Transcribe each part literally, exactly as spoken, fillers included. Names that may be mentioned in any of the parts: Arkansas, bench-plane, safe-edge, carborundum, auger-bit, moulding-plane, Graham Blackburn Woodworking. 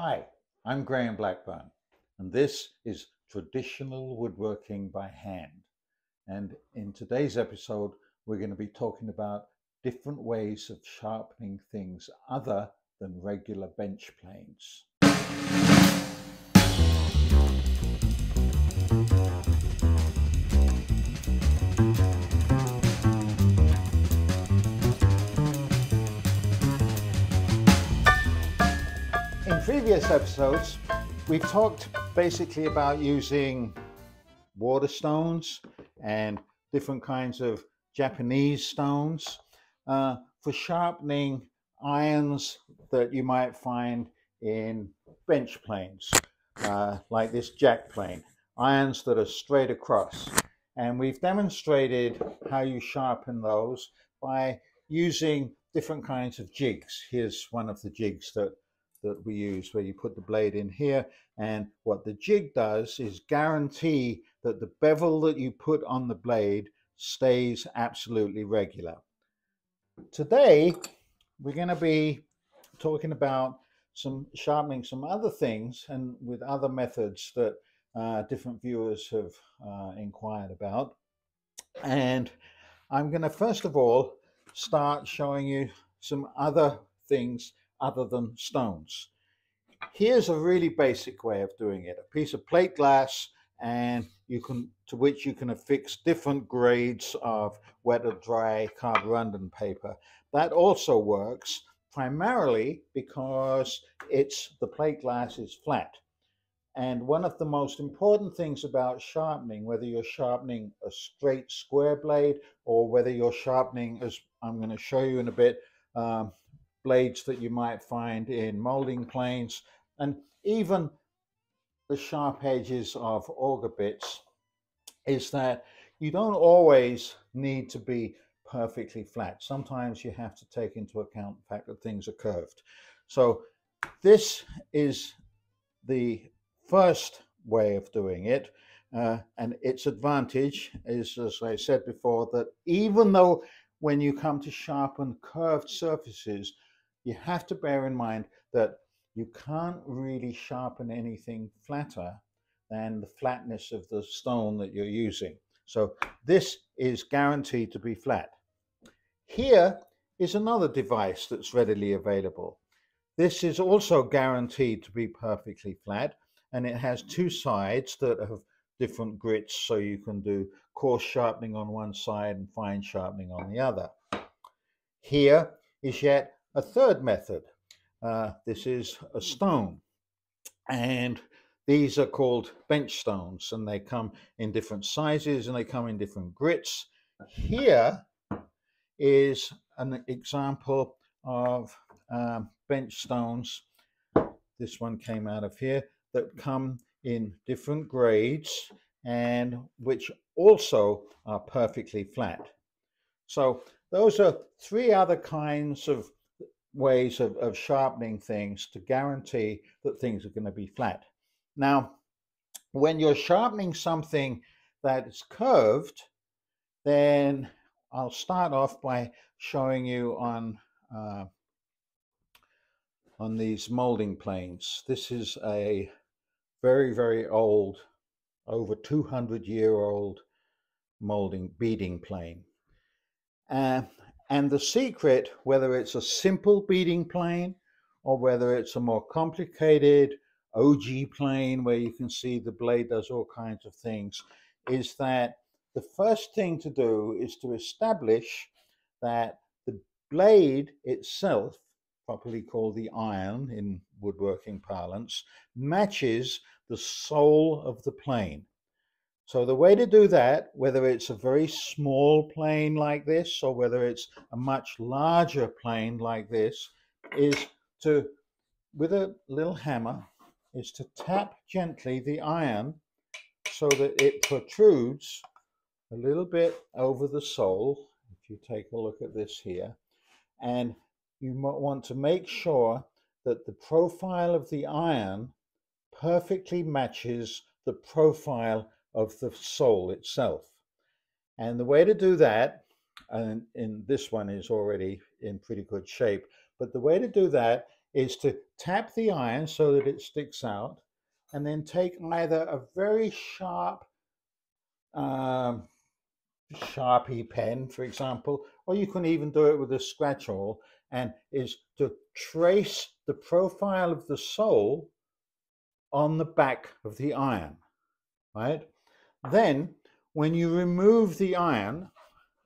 Hi, I'm Graham Blackburn, and this is Traditional Woodworking by Hand. And in today's episode, we're going to be talking about different ways of sharpening things other than regular bench planes. In previous episodes, we talked basically about using water stones and different kinds of Japanese stones uh, for sharpening irons that you might find in bench planes, uh, like this jack plane, irons that are straight across. And we've demonstrated how you sharpen those by using different kinds of jigs. Here's one of the jigs that that we use, where you put the blade in here, and what the jig does is guarantee that the bevel that you put on the blade stays absolutely regular. Today we're going to be talking about some sharpening some other things and with other methods that uh, different viewers have uh, inquired about, and I'm going to first of all start showing you some other things other than stones. Here's a really basic way of doing it: a piece of plate glass, and you can to which you can affix different grades of wet or dry carborundum paper. That also works primarily because it's the plate glass is flat. And one of the most important things about sharpening, whether you're sharpening a straight square blade or whether you're sharpening, as I'm going to show you in a bit, um, blades that you might find in moulding planes, and even the sharp edges of auger bits, is that you don't always need to be perfectly flat. Sometimes you have to take into account the fact that things are curved. So this is the first way of doing it, uh, and its advantage is, as I said before, that even though when you come to sharpen curved surfaces, you have to bear in mind that you can't really sharpen anything flatter than the flatness of the stone that you're using. So this is guaranteed to be flat. Here is another device that's readily available. This is also guaranteed to be perfectly flat, and it has two sides that have different grits, so you can do coarse sharpening on one side and fine sharpening on the other. Here is yet a third method. Uh, this is a stone, and these are called bench stones, and they come in different sizes and they come in different grits. Here is an example of uh, bench stones. This one came out of here, that come in different grades and which also are perfectly flat. So those are three other kinds of ways of, of sharpening things to guarantee that things are going to be flat. Now, when you're sharpening something that is curved, then I'll start off by showing you on uh, on these moulding planes. This is a very very old, over two hundred year old moulding beading plane. Uh, And the secret, whether it's a simple beading plane or whether it's a more complicated O G plane where you can see the blade does all kinds of things, is that the first thing to do is to establish that the blade itself, properly called the iron in woodworking parlance, matches the sole of the plane. So the way to do that, whether it's a very small plane like this or whether it's a much larger plane like this, is to, with a little hammer, is to tap gently the iron so that it protrudes a little bit over the sole. If you take a look at this here, and you might want to make sure that the profile of the iron perfectly matches the profile of the sole itself. And the way to do that, and in this one is already in pretty good shape, but the way to do that is to tap the iron so that it sticks out, and then take either a very sharp um, Sharpie pen, for example, or you can even do it with a scratch hole, and is to trace the profile of the sole on the back of the iron, right? Then when you remove the iron,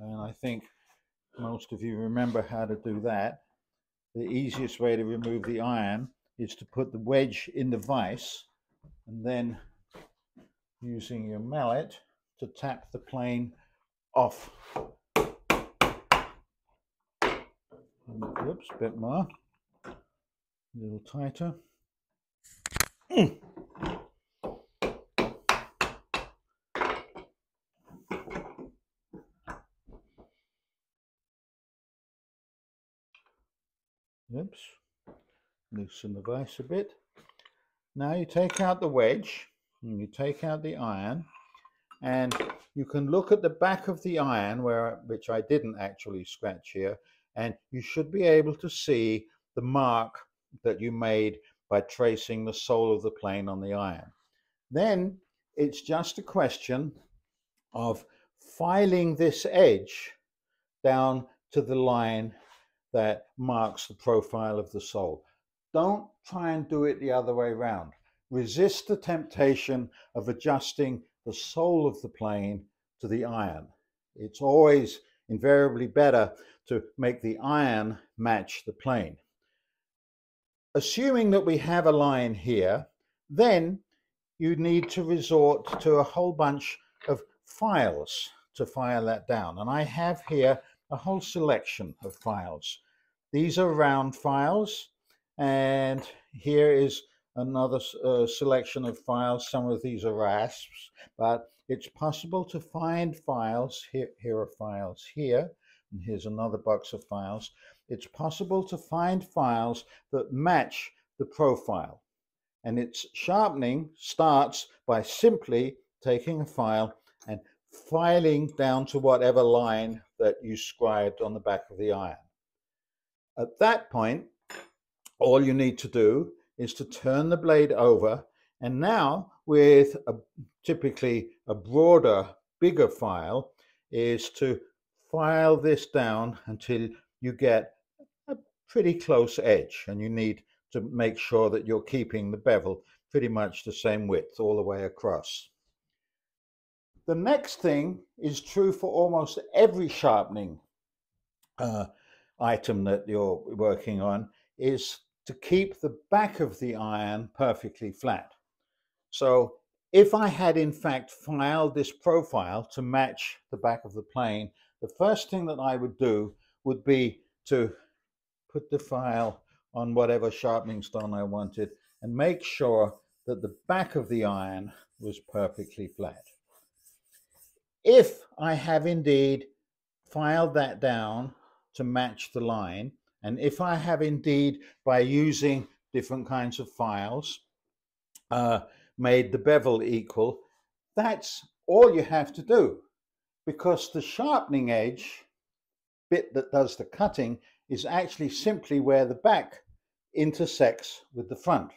and I think most of you remember how to do that, the easiest way to remove the iron is to put the wedge in the vise, and then using your mallet to tap the plane off. Oops, a bit more, a little tighter. Mm. Oops, loosen the vise a bit. Now you take out the wedge and you take out the iron, and you can look at the back of the iron, where which I didn't actually scratch here, and you should be able to see the mark that you made by tracing the sole of the plane on the iron. Then it's just a question of filing this edge down to the line that marks the profile of the sole. Don't try and do it the other way around. Resist the temptation of adjusting the sole of the plane to the iron. It's always invariably better to make the iron match the plane. Assuming that we have a line here, then you need to resort to a whole bunch of files to file that down. And I have here a whole selection of files. These are round files, and here is another uh, selection of files. Some of these are rasps, but it's possible to find files. Here, here are files here, and here's another box of files. It's possible to find files that match the profile. And its sharpening starts by simply taking a file and filing down to whatever line that you scribed on the back of the iron. At that point, all you need to do is to turn the blade over, and now with a, typically a broader, bigger file, is to file this down until you get a pretty close edge, and you need to make sure that you're keeping the bevel pretty much the same width all the way across. The next thing is true for almost every sharpening uh, item that you're working on, is to keep the back of the iron perfectly flat. So if I had in fact filed this profile to match the back of the plane, the first thing that I would do would be to put the file on whatever sharpening stone I wanted and make sure that the back of the iron was perfectly flat. If I have indeed filed that down to match the line, and if I have indeed, by using different kinds of files, uh, made the bevel equal, that's all you have to do, because the sharpening edge, bit that does the cutting, is actually simply where the back intersects with the front.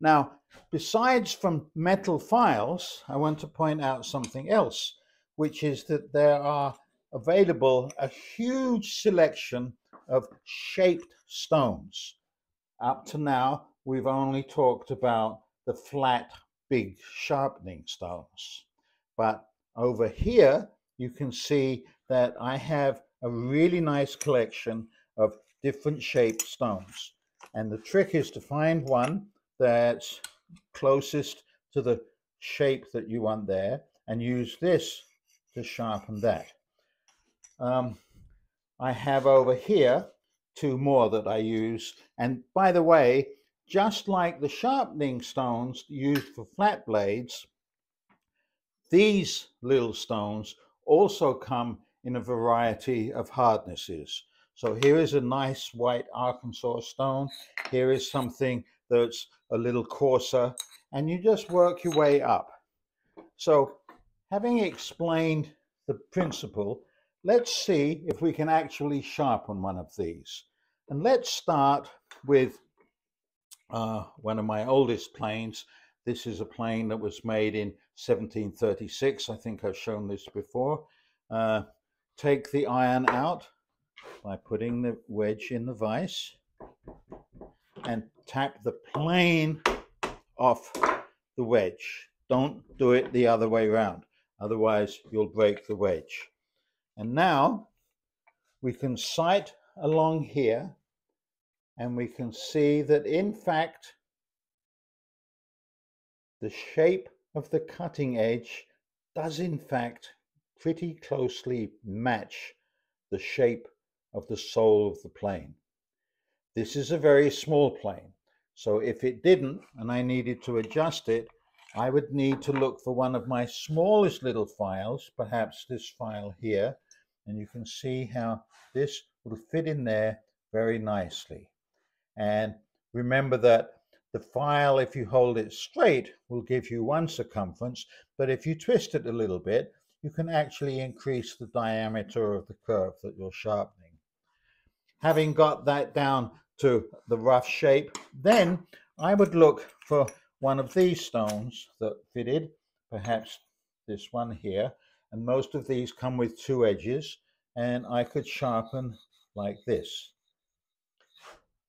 Now, besides from metal files, I want to point out something else, which is that there are available a huge selection of shaped stones. Up to now, we've only talked about the flat, big sharpening stones. But over here, you can see that I have a really nice collection of different shaped stones. And the trick is to find one that's closest to the shape that you want there, and use this to sharpen that. Um, I have over here two more that I use. And by the way, just like the sharpening stones used for flat blades, these little stones also come in a variety of hardnesses. So here is a nice white Arkansas stone. Here is something that's a little coarser, and you just work your way up. So having explained the principle, let's see if we can actually sharpen one of these. And let's start with uh, one of my oldest planes. This is a plane that was made in seventeen thirty-six. I think I've shown this before. Uh, take the iron out by putting the wedge in the vise and tap the plane off the wedge. Don't do it the other way around, otherwise you'll break the wedge. And now we can sight along here, and we can see that in fact the shape of the cutting edge does in fact pretty closely match the shape of the sole of the plane. This is a very small plane, so if it didn't and I needed to adjust it, I would need to look for one of my smallest little files, perhaps this file here, and you can see how this will fit in there very nicely. And remember that the file, if you hold it straight, will give you one circumference, but if you twist it a little bit, you can actually increase the diameter of the curve that you're sharpening. Having got that down to the rough shape, then I would look for one of these stones that fitted, perhaps this one here, and most of these come with two edges, and I could sharpen like this.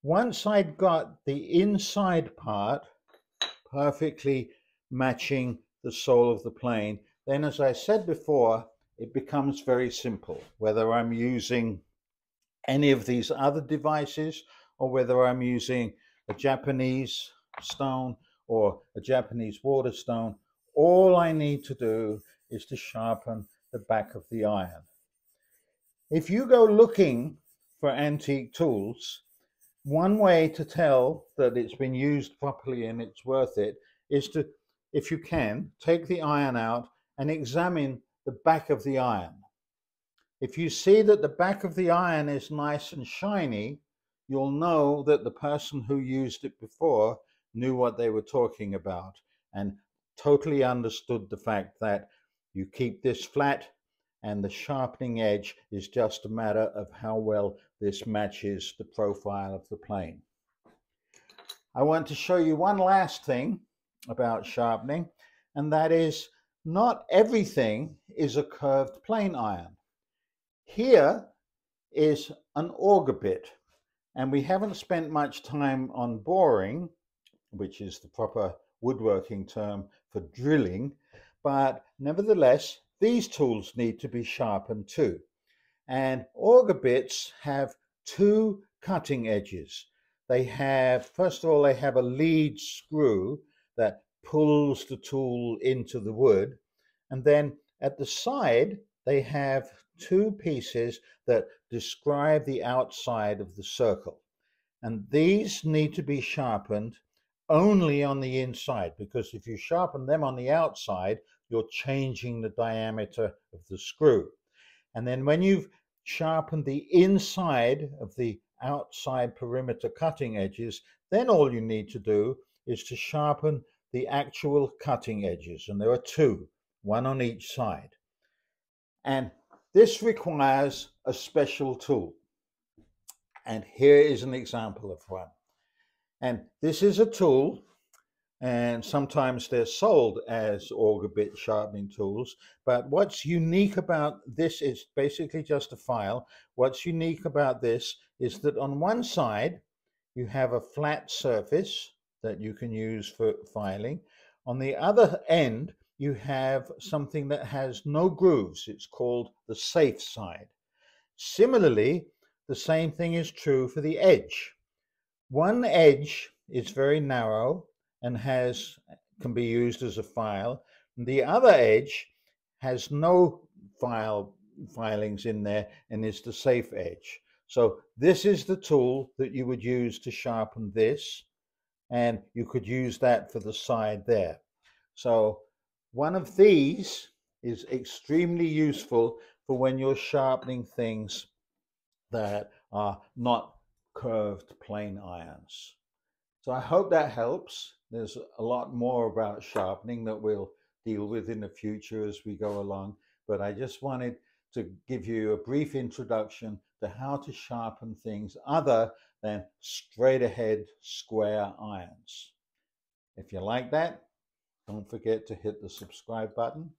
Once I'd got the inside part perfectly matching the sole of the plane, then, as I said before, it becomes very simple, whether I'm using any of these other devices or whether I'm using a Japanese stone or a Japanese water stone. All I need to do is to sharpen the back of the iron. If you go looking for antique tools, one way to tell that it's been used properly and it's worth it is to, if you can, take the iron out and examine the back of the iron. If you see that the back of the iron is nice and shiny, you'll know that the person who used it before knew what they were talking about and totally understood the fact that you keep this flat and the sharpening edge is just a matter of how well this matches the profile of the plane. I want to show you one last thing about sharpening, and that is not everything is a curved plane iron. Here is an auger bit, and we haven't spent much time on boring, which is the proper woodworking term for drilling, but nevertheless these tools need to be sharpened too. And auger bits have two cutting edges. They have, first of all, they have a lead screw that pulls the tool into the wood, and then at the side they have two pieces that describe the outside of the circle, and these need to be sharpened only on the inside, because if you sharpen them on the outside, you're changing the diameter of the screw. And then when you've sharpened the inside of the outside perimeter cutting edges, then all you need to do is to sharpen the actual cutting edges, and there are two, one on each side. And this requires a special tool, and here is an example of one. And this is a tool, and sometimes they're sold as auger bit sharpening tools, but what's unique about this is basically just a file. What's unique about this is that on one side you have a flat surface that you can use for filing. On the other end you have something that has no grooves. It's called the safe side. Similarly, the same thing is true for the edge. One edge is very narrow and has, can be used as a file. The other edge has no file filings in there and is the safe edge. So this is the tool that you would use to sharpen this, and you could use that for the side there. So one of these is extremely useful for when you're sharpening things that are not curved plane irons. So I hope that helps. There's a lot more about sharpening that we'll deal with in the future as we go along, but I just wanted to give you a brief introduction to how to sharpen things other than straight ahead square irons. If you like that, don't forget to hit the subscribe button,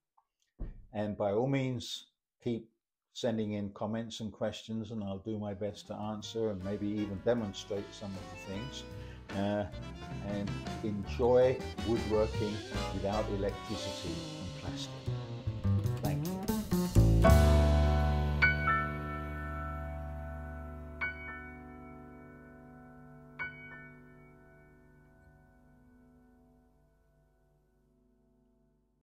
and by all means keep sending in comments and questions, and I'll do my best to answer and maybe even demonstrate some of the things. Uh, and enjoy woodworking without electricity and plastic.